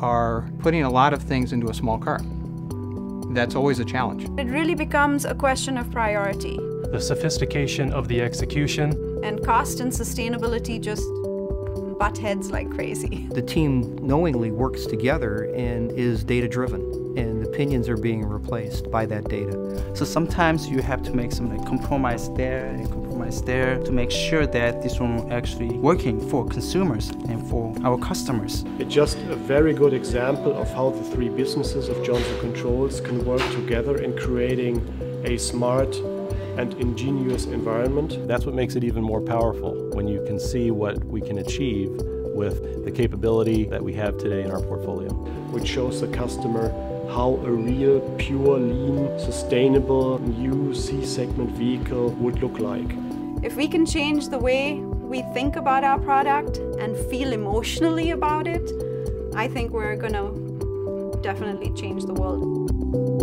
are putting a lot of things into a small car. That's always a challenge. It really becomes a question of priority. The sophistication of the execution. And cost and sustainability just butt heads like crazy. The team knowingly works together and is data-driven, and opinions are being replaced by that data. So sometimes you have to make some compromise there and compromise there to make sure that this one actually working for consumers and for our customers. It's just a very good example of how the three businesses of Johnson Controls can work together in creating a smart and ingenious environment. That's what makes it even more powerful, when you can see what we can achieve with the capability that we have today in our portfolio. Which shows the customer how a real, pure, lean, sustainable, new C-segment vehicle would look like. If we can change the way we think about our product and feel emotionally about it, I think we're gonna definitely change the world.